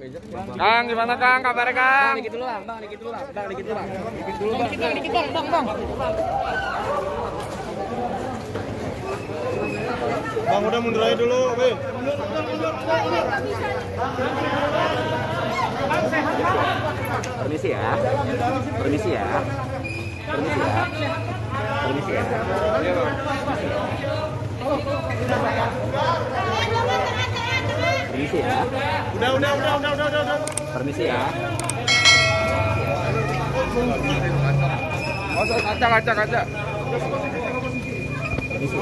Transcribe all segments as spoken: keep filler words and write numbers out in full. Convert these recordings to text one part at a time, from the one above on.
Kang, gimana Kang? Kabarnya Kang? Dikit dulu Bang, dikit dulu Bang. Bang, dikit dulu Bang. Dikit dulu Bang. Dikit dulu Bang, Bang. Bang udah mundur aja dulu, Bang. Mundur, mundur, mundur. Permisi ya. Permisi ya. Permisi ya. Permisi ya. Permisi ya. Udah, udah, udah, udah, udah, udah. Permisi ya. Acak, acak, acak. Permisi ya.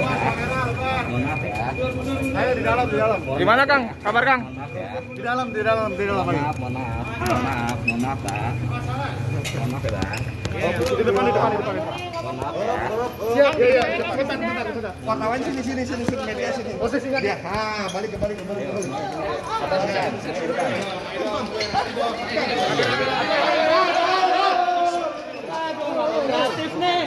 Mohon maaf ya. Ayo di dalam, di dalam. Gimana Kang? Kabar Kang? Di dalam, di dalam, di dalam. Mohon maaf, mohon maaf, mohon maaf, mohon maaf, Pak. Mohon maaf ya, Pak. Di depan, di depan, di depan. Mohon maaf ya. Siap, iya, iya. Bentar, bentar, bentar. Wartawan sini, sini, sini, sini, media sini. Posisi nggak? Ya, ah, balik, balik, balik. Atas ya. Kreatif nih.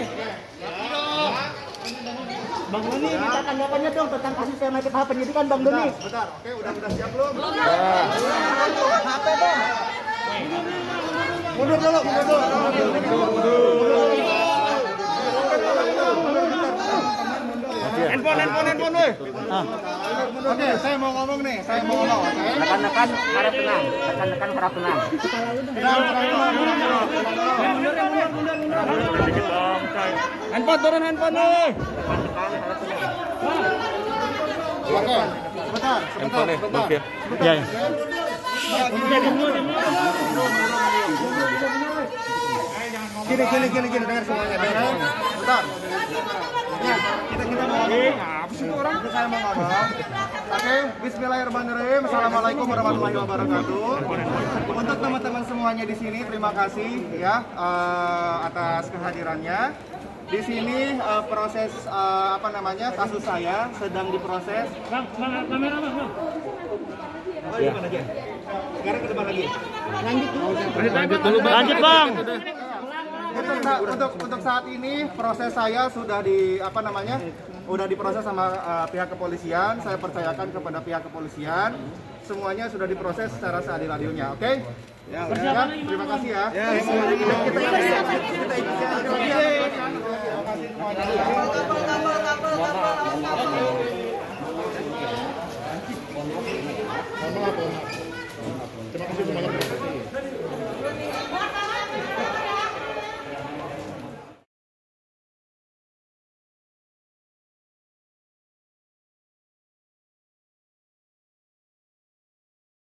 Bang Doni, minta tanggapannya dong tentang kasus P M H penyidikan Bang Doni. Bentar, oke, udah udah siap belum? Belum. H P Bang. Mundur dulu, mundur dulu. Handphone, handphone, handphone, weh. Oke, saya mau ngomong nih, saya mau ngomong. Rekan-rekan harap tenang, rekan-rekan harap tenang. Mundur, mundur, mundur, mundur. Handphone turun, handphone nih. Oke, sebentar, sebentar, sebentar. Ya, ya. Gini, gini, gini, gini, dengar semuanya. Bentar. Ya, kita kita mau ngomong. Apa sih orang? Saya mau ngomong. Oke, bismillahirrahmanirrahim. Assalamualaikum warahmatullahi wabarakatuh. Untuk teman-teman semuanya di sini, terima kasih ya atas kehadirannya. Di sini uh, proses uh, apa namanya kasus saya sedang diproses. Bang, bang, kamera bang, bang. Oh, ya. Lagi. Sekarang ke depan lagi. Lanjut dulu. Lanjut dulu bang. Lanjut bang. Untuk, untuk untuk saat ini proses saya sudah di apa namanya sudah diproses sama uh, pihak kepolisian. Saya percayakan kepada pihak kepolisian. Semuanya sudah diproses secara seadil-adilnya, oke? Okay? Ya, ya, terima kasih ya. Ya, ya, ya. Kita kita kita ikuti.